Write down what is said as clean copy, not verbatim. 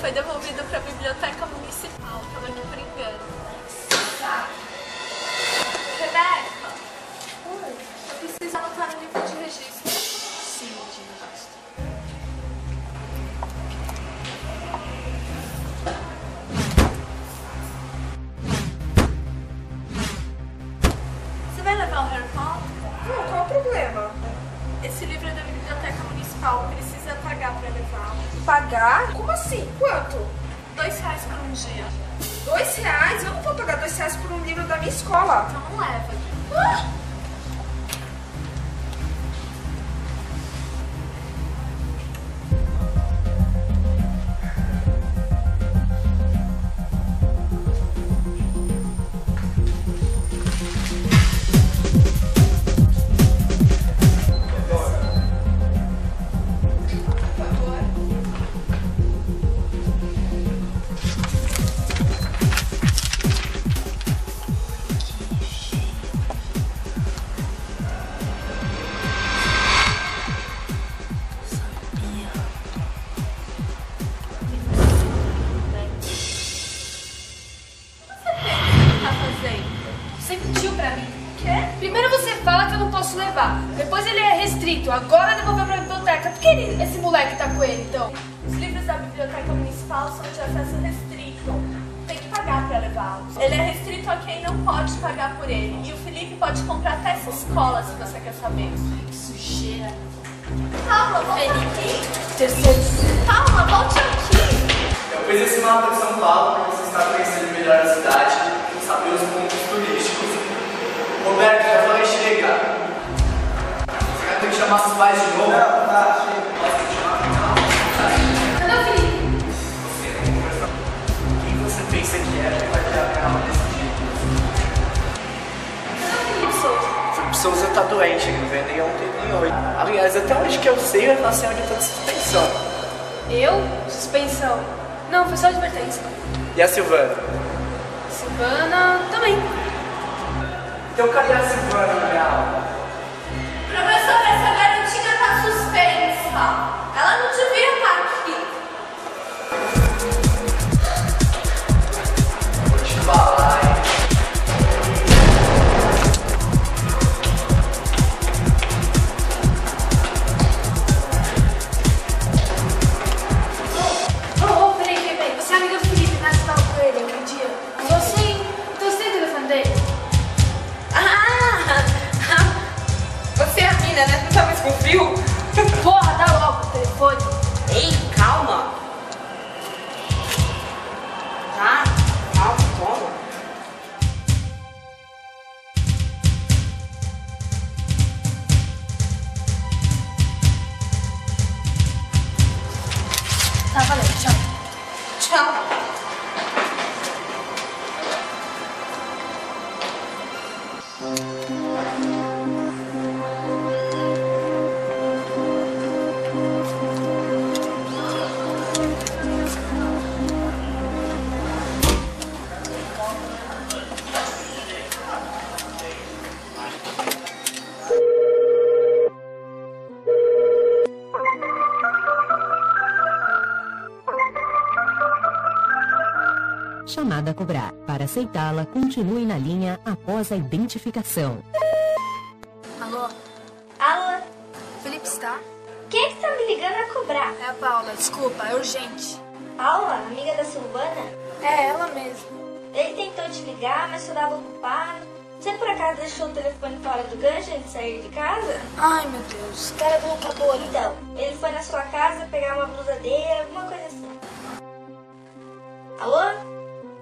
foi devolvido para a Biblioteca Municipal. Estava aqui brincando. Rebeca! Oi? Eu preciso anotar no livro de registro. Sim, de registro. Você vai levar o Harry Potter? Não, qual o problema? Esse livro é da Biblioteca Municipal. Precisa pagar para levar. Pagar? Como assim? Quanto? R$2 por um dia. R$2? Eu não vou pagar R$2 por um livro da minha escola. Então não leva. Ah! Primeiro você fala que eu não posso levar, depois ele é restrito, agora devolver pra biblioteca. Por que esse moleque tá com ele, então? Os livros da Biblioteca Municipal são de acesso restrito, tem que pagar pra levá-los. Ele é restrito a quem não pode pagar por ele, e o Felipe pode comprar até essa escola, se você quer saber. Que sujeira. Calma, Felipe. Calma, volte aqui. Eu fiz esse mapa de São Paulo pra você estar conhecendo melhor a cidade e saber os pontos turísticos. Roberto, já falei, chega! Você vai ter que chamar os pais de novo? Não, tá, chega. Cadê o Felipe? Você tem que conversar. Quem você pensa que é que vai ter a minha aula desse dia? Cadê o Felipe Souza? O Felipe Souza tá doente, ele não vem nem ontem nem hoje. Aliás, até onde que eu sei, ele tá sem audiência de suspensão. Eu? Suspensão? Não, foi só advertência. E a Silvana? Silvana também. Então cadê a Silvana na minha aula? Professor, essa garotinha tá suspensa. Ela não devia estar aqui. Vou te falar, hein? Oh, peraí. Você é amiga do Felipe, né? Você tava com ele aquele dia? Sou sim. Então você tem o telefone dele? Você é a mina, né? Não tá mais com fio? Porra, dá logo o telefone. Ei, calma. Tá? Calma, toma. Tá, valeu, tchau. Tchau. Chamada a cobrar. Para aceitá-la, continue na linha após a identificação. Alô? Alô? Felipe está? Quem é que tá me ligando a cobrar? É a Paula, desculpa, é urgente. Paula? Amiga da Silvana? É, ela mesmo. Ele tentou te ligar, mas só dava ocupado. Você por acaso deixou o telefone fora do gancho antes de sair de casa? Ai, meu Deus, o cara do acabou. Então, ele foi na sua casa pegar uma blusa dele, alguma coisa assim. Alô?